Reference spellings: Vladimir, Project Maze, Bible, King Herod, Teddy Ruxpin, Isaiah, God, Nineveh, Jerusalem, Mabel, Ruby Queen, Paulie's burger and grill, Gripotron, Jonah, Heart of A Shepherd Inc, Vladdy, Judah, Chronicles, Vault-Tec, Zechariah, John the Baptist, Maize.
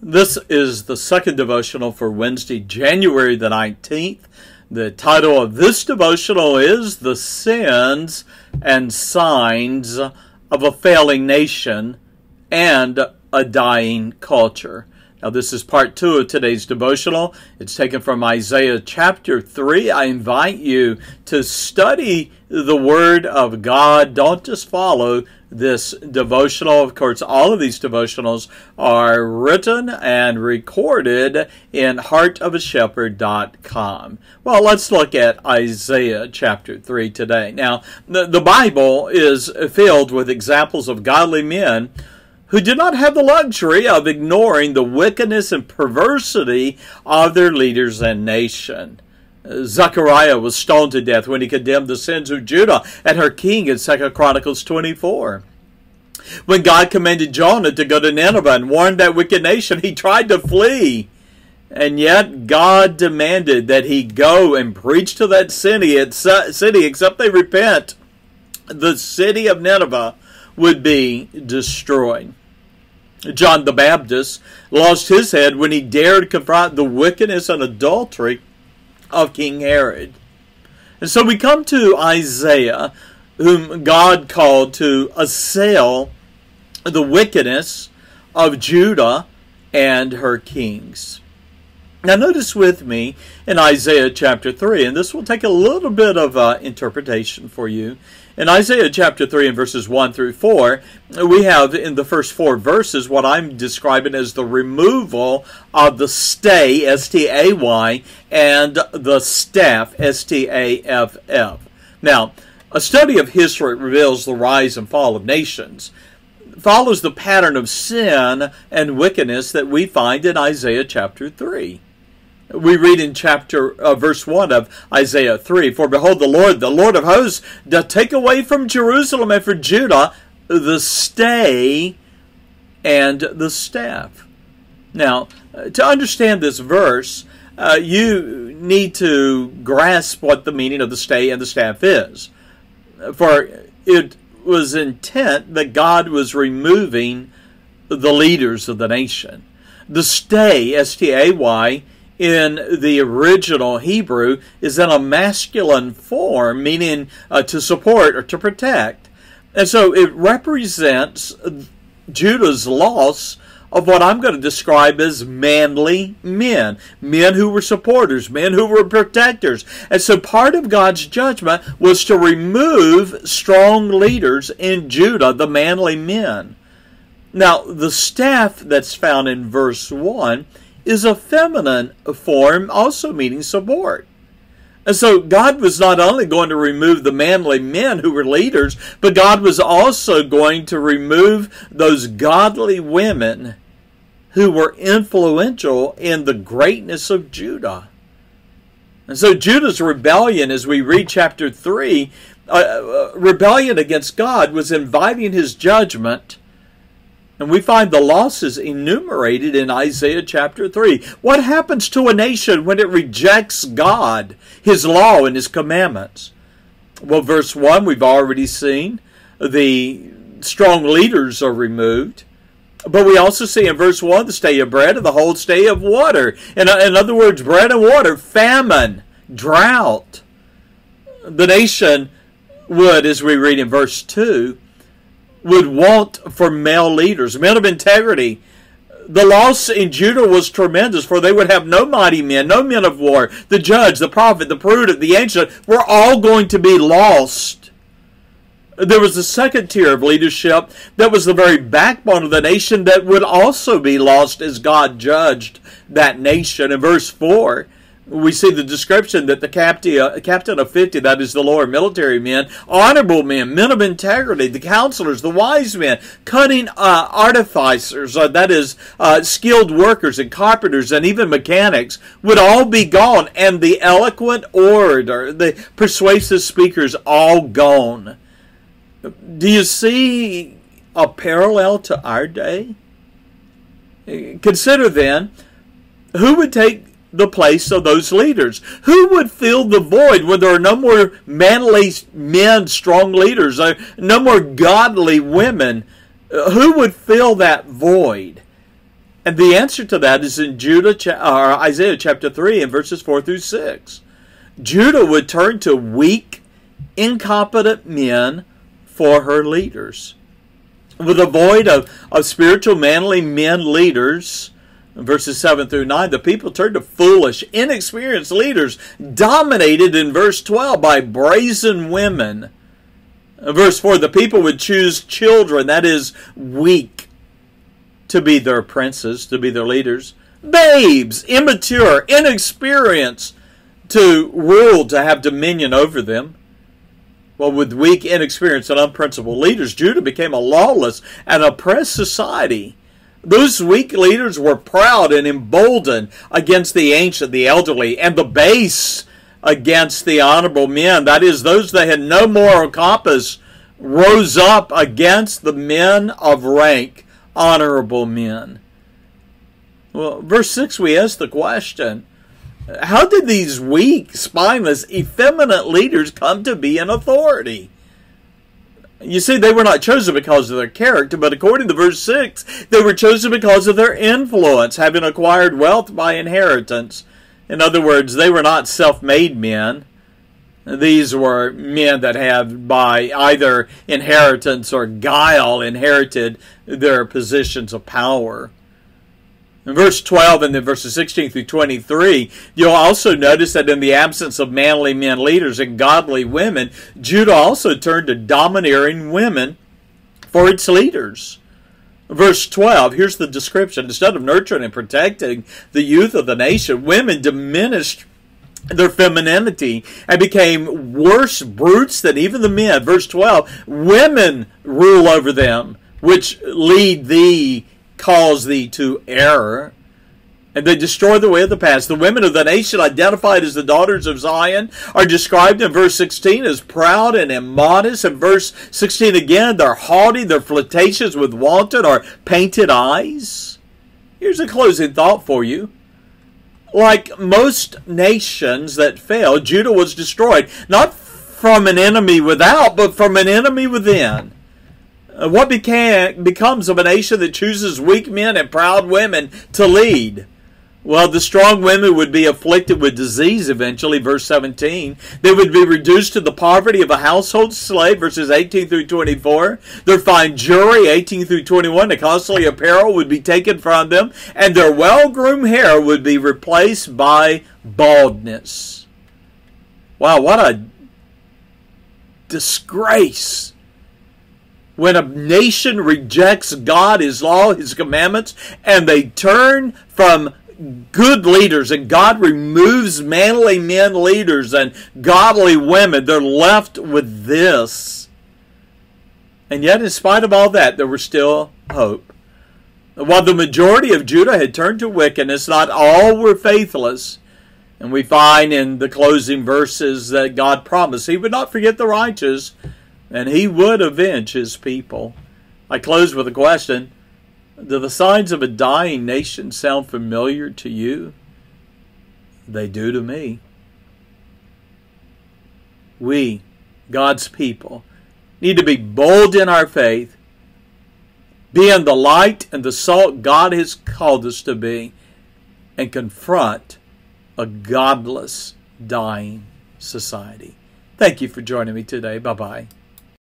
This is the second devotional for Wednesday, January the 19th. The title of this devotional is The Sins and Signs of a Failing Nation and a Dying Culture. Now this is part 2 of today's devotional. It's taken from Isaiah chapter 3. I invite you to study the Word of God. Don't just follow this devotional. Of course, all of these devotionals are written and recorded in heartofashepherd.com. Well, let's look at Isaiah chapter 3 today. Now, the Bible is filled with examples of godly men who did not have the luxury of ignoring the wickedness and perversity of their leaders and nation. Zechariah was stoned to death when he condemned the sins of Judah and her king in 2 Chronicles 24. When God commanded Jonah to go to Nineveh and warn that wicked nation, he tried to flee. And yet God demanded that he go and preach to that city except they repent. The city of Nineveh would be destroyed. John the Baptist lost his head when he dared confront the wickedness and adultery of King Herod. And so we come to Isaiah, whom God called to assail the wickedness of Judah and her kings. Now notice with me in Isaiah chapter 3, and this will take a little bit of interpretation for you. In Isaiah chapter 3 and verses 1 through 4, we have in the first four verses what I'm describing as the removal of the stay, S-T-A-Y, and the staff, S-T-A-F-F. Now, a study of history reveals the rise and fall of nations. It follows the pattern of sin and wickedness that we find in Isaiah chapter 3. We read in verse 1 of Isaiah 3, "For behold, the Lord of hosts, doth take away from Jerusalem and from Judah the stay and the staff." Now, to understand this verse, you need to grasp what the meaning of the stay and the staff is. For it was intent that God was removing the leaders of the nation. The stay, S-T-A-Y, in the original Hebrew is in a masculine form, meaning to support or to protect. And so it represents Judah's loss of what I'm going to describe as manly men, men who were supporters, men who were protectors. And so part of God's judgment was to remove strong leaders in Judah, the manly men. Now, the staff that's found in verse 1 is a feminine form, also meaning support. And so God was not only going to remove the manly men who were leaders, but God was also going to remove those godly women who were influential in the greatness of Judah. And so Judah's rebellion, as we read chapter 3, rebellion against God was inviting his judgment. And we find the losses enumerated in Isaiah chapter 3. What happens to a nation when it rejects God, his law, and his commandments? Well, verse 1, we've already seen. The strong leaders are removed. But we also see in verse 1 the stay of bread and the whole stay of water. In other words, bread and water, famine, drought. The nation would, as we read in verse 2, would want for male leaders, men of integrity. The loss in Judah was tremendous, for they would have no mighty men, no men of war. The judge, the prophet, the prudent, the ancient were all going to be lost. There was a second tier of leadership that was the very backbone of the nation that would also be lost as God judged that nation. In verse 4, we see the description that the captain of 50, that is the lower military men, honorable men, men of integrity, the counselors, the wise men, cunning artificers, that is skilled workers and carpenters and even mechanics, would all be gone, and the eloquent orator, the persuasive speakers, all gone. Do you see a parallel to our day? Consider then, who would take the place of those leaders? Who would fill the void when there are no more manly men, strong leaders, no more godly women? Who would fill that void? And the answer to that is in Isaiah chapter 3 and verses 4 through 6. Judah would turn to weak, incompetent men for her leaders. With a void of spiritual, manly men leaders, verses 7 through 9, the people turned to foolish, inexperienced leaders, dominated in verse 12 by brazen women. In verse 4, the people would choose children, that is, weak, to be their princes, to be their leaders. Babes, immature, inexperienced, to rule, to have dominion over them. Well, with weak, inexperienced, and unprincipled leaders, Judah became a lawless and oppressed society. Those weak leaders were proud and emboldened against the ancient, the elderly, and the base against the honorable men. That is, those that had no moral compass rose up against the men of rank, honorable men. Well, verse 6, we ask the question, how did these weak, spineless, effeminate leaders come to be in authority? You see, they were not chosen because of their character, but according to verse 6, they were chosen because of their influence, having acquired wealth by inheritance. In other words, they were not self-made men. These were men that had, by either inheritance or guile, inherited their positions of power. In verse 12 and then verses 16 through 23, you'll also notice that in the absence of manly men leaders and godly women, Judah also turned to domineering women for its leaders. Verse 12, here's the description. Instead of nurturing and protecting the youth of the nation, women diminished their femininity and became worse brutes than even the men. Verse 12, women rule over them, which lead thee, cause thee to error, and they destroy the way of the past. The women of the nation, identified as the daughters of Zion, are described in verse 16 as proud and immodest. In verse 16 again, they're haughty, they're flirtatious with wanton or painted eyes. Here's a closing thought for you. Like most nations that fell, Judah was destroyed, not from an enemy without, but from an enemy within. What becomes of a nation that chooses weak men and proud women to lead? Well, the strong women would be afflicted with disease eventually, verse 17. They would be reduced to the poverty of a household slave, verses 18 through 24. Their fine jewelry, 18 through 21, the costly apparel would be taken from them, and their well-groomed hair would be replaced by baldness. Wow, what a disgrace! When a nation rejects God, His law, His commandments, and they turn from good leaders, and God removes manly men leaders and godly women, they're left with this. And yet, in spite of all that, there was still hope. While the majority of Judah had turned to wickedness, not all were faithless. And we find in the closing verses that God promised He would not forget the righteous, and He would avenge His people. I close with a question. Do the signs of a dying nation sound familiar to you? They do to me. We, God's people, need to be bold in our faith, be in the light and the salt God has called us to be, and confront a godless, dying society. Thank you for joining me today. Bye-bye.